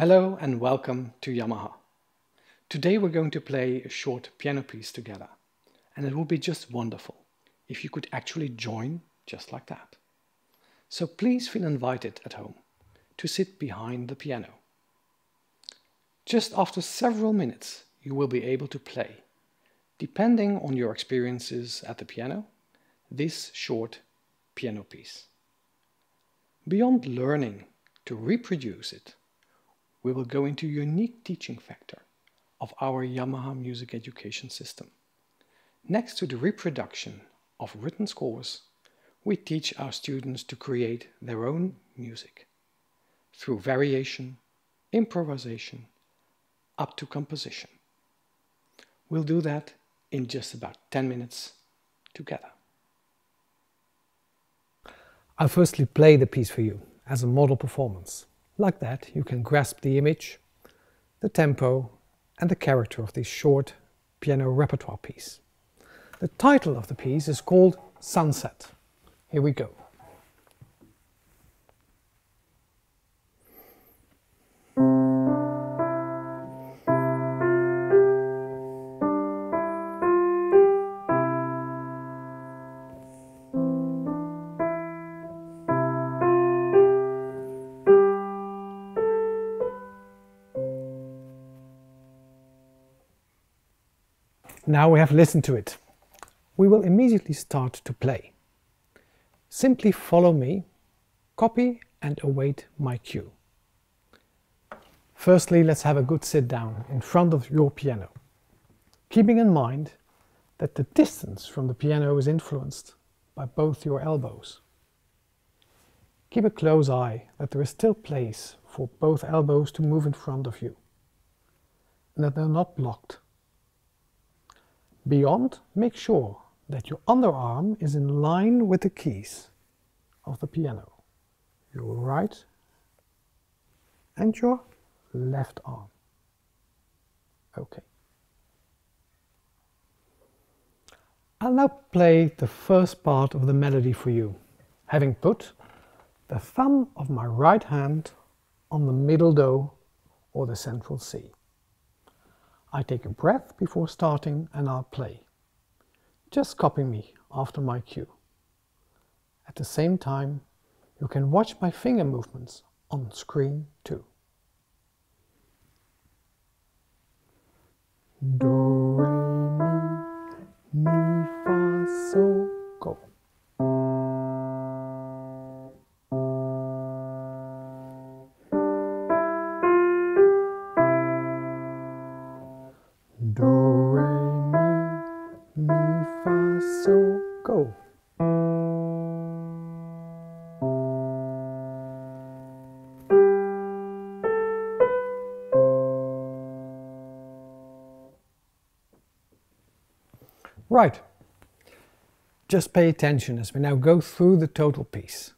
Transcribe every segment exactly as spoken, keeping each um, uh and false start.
Hello and welcome to Yamaha. Today we're going to play a short piano piece together, and it would be just wonderful if you could actually join just like that. So please feel invited at home to sit behind the piano. Just after several minutes you will be able to play, depending on your experiences at the piano, this short piano piece. Beyond learning to reproduce it, we will go into a unique teaching factor of our Yamaha music education system. Next to the reproduction of written scores, we teach our students to create their own music through variation, improvisation, up to composition. We'll do that in just about ten minutes together. I'll firstly play the piece for you as a model performance. Like that, you can grasp the image, the tempo, and the character of this short piano repertoire piece. The title of the piece is called Sunset. Here we go. Now we have listened to it, we will immediately start to play. Simply follow me, copy and await my cue. Firstly, let's have a good sit down in front of your piano, keeping in mind that the distance from the piano is influenced by both your elbows. Keep a close eye that there is still place for both elbows to move in front of you and that they're not blocked. Beyond, make sure that your underarm is in line with the keys of the piano, your right and your left arm. Okay. I'll now play the first part of the melody for you, having put the thumb of my right hand on the middle do or the central C. I take a breath before starting and I'll play. Just copy me after my cue. At the same time, you can watch my finger movements on screen too. Do, re, mi, mi, fa, sol, go. Right, just pay attention as we now go through the total piece.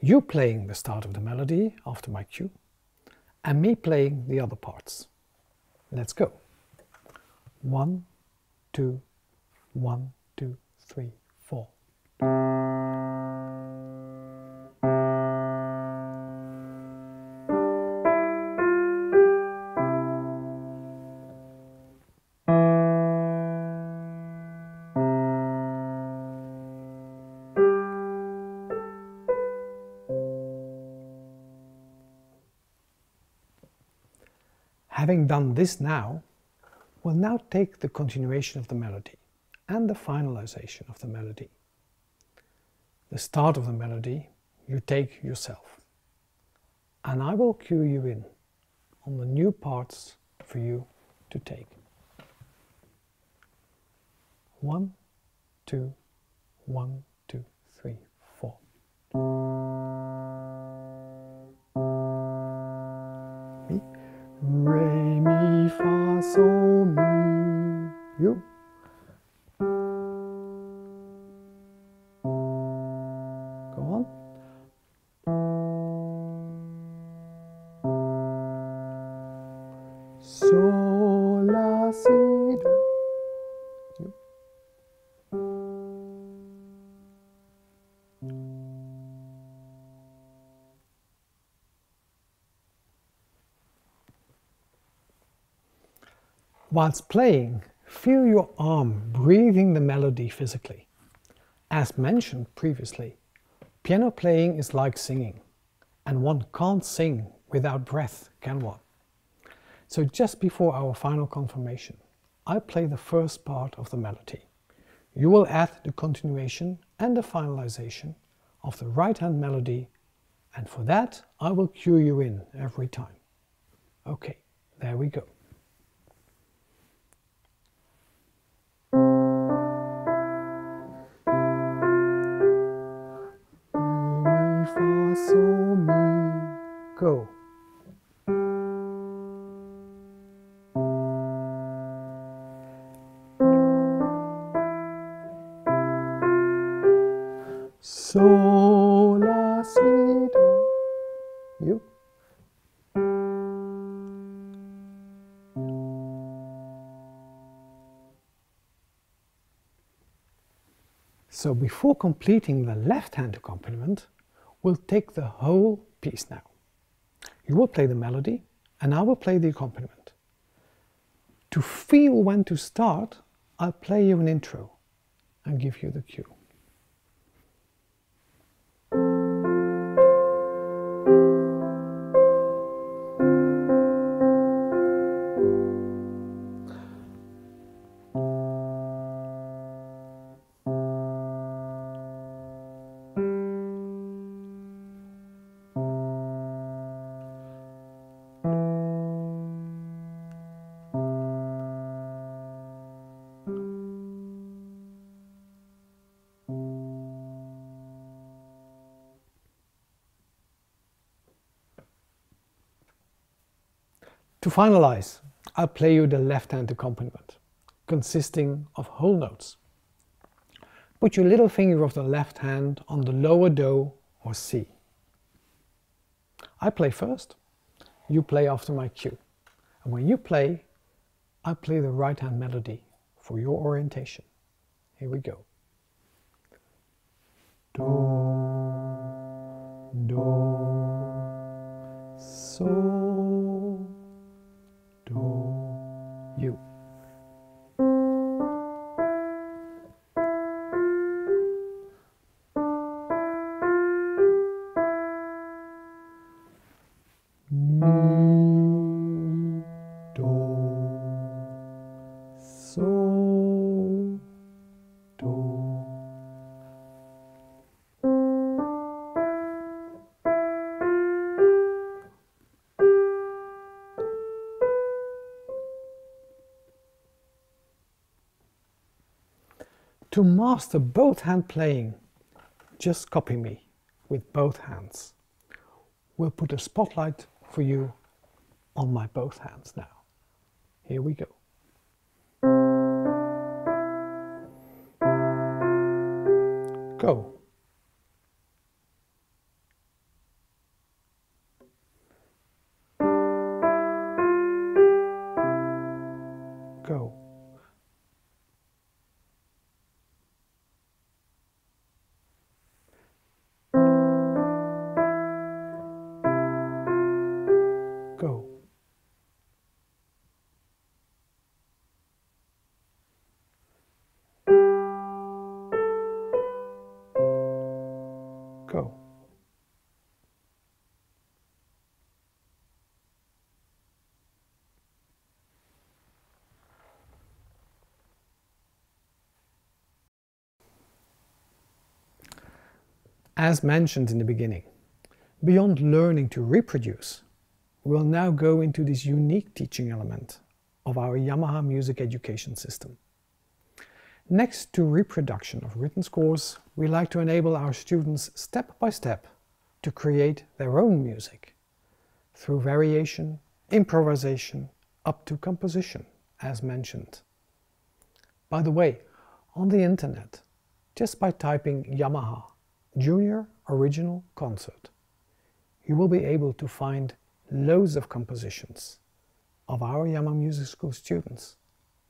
You playing the start of the melody after my cue, and me playing the other parts. Let's go. One, two, one, two, three, four. Having done this now, we'll now take the continuation of the melody and the finalization of the melody. The start of the melody you take yourself, and I will cue you in on the new parts for you to take. One, two, one, two, three, four. Re, mi, fa, sol, mi, you. Go on. Sol, la, si, do. You. Whilst playing, feel your arm breathing the melody physically. As mentioned previously, piano playing is like singing, and one can't sing without breath, can one? So just before our final confirmation, I play the first part of the melody. You will add the continuation and the finalization of the right-hand melody, and for that I will cue you in every time. Okay, there we go. Mi, fa, sol, mi, go. Sol, la, si, do, you. So before completing the left-hand accompaniment, we'll take the whole piece now. You will play the melody and I will play the accompaniment. To feel when to start, I'll play you an intro and give you the cue. To finalize, I'll play you the left-hand accompaniment, consisting of whole notes. Put your little finger of the left hand on the lower do or C. I play first, you play after my cue. And when you play, I play the right-hand melody for your orientation. Here we go. Do, do, sol. You. Mi, do, sol, do. To master both hand playing, just copy me with both hands. We'll put a spotlight for you on my both hands now. Here we go. Go. Go. Go. As mentioned in the beginning, beyond learning to reproduce, we'll now go into this unique teaching element of our Yamaha music education system. Next to reproduction of written scores, we like to enable our students step by step to create their own music through variation, improvisation, up to composition, as mentioned. By the way, on the internet, just by typing Yamaha Junior Original Concert, you will be able to find loads of compositions of our Yamaha Music School students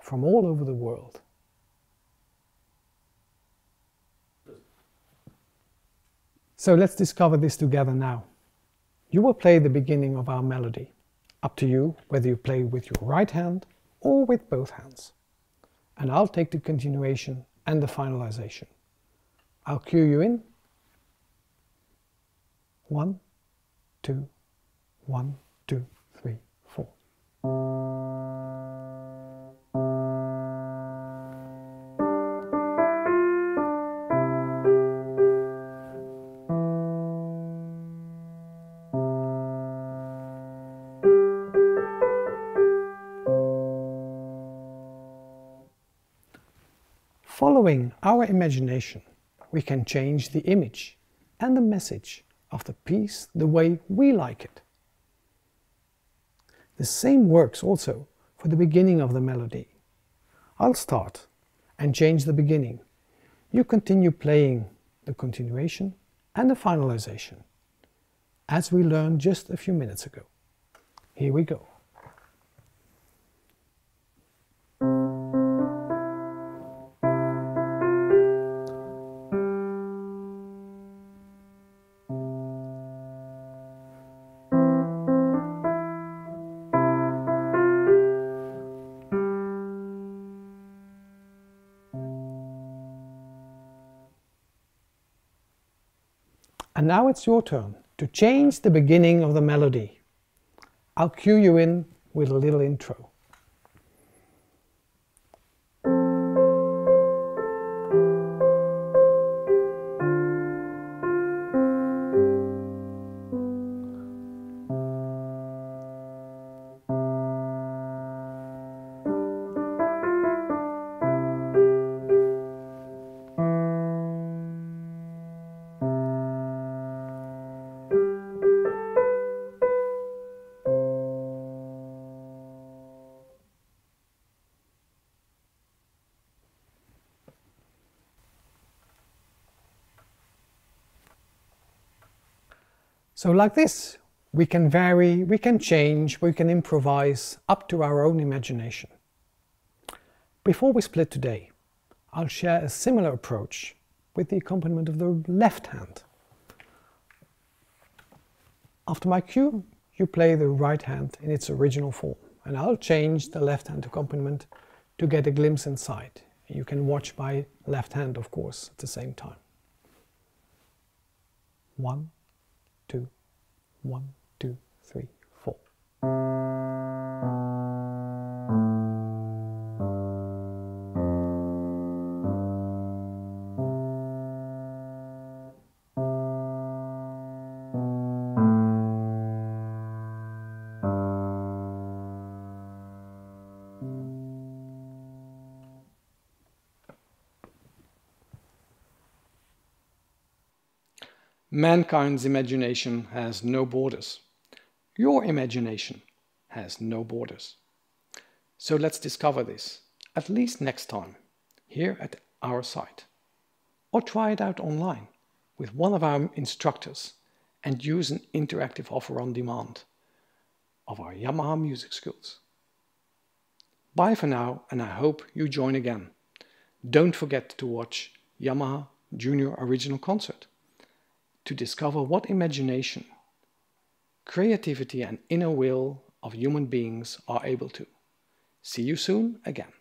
from all over the world. So let's discover this together now. You will play the beginning of our melody. Up to you whether you play with your right hand or with both hands. And I'll take the continuation and the finalization. I'll cue you in. One, two, one, two, three, four. Following our imagination, we can change the image and the message of the piece the way we like it. The same works also for the beginning of the melody. I'll start and change the beginning. You continue playing the continuation and the finalization, as we learned just a few minutes ago. Here we go. And now it's your turn to change the beginning of the melody. I'll cue you in with a little intro. So like this, we can vary, we can change, we can improvise up to our own imagination. Before we split today, I'll share a similar approach with the accompaniment of the left hand. After my cue, you play the right hand in its original form, and I'll change the left hand accompaniment to get a glimpse inside. You can watch my left hand, of course, at the same time. One. Two, one, two, three, four. Mankind's imagination has no borders. Your imagination has no borders. So let's discover this, at least next time, here at our site. Or try it out online with one of our instructors and use an interactive offer on demand of our Yamaha music schools. Bye for now, and I hope you join again. Don't forget to watch Yamaha Junior Original Concert to discover what imagination, creativity and inner will of human beings are able to. See you soon again.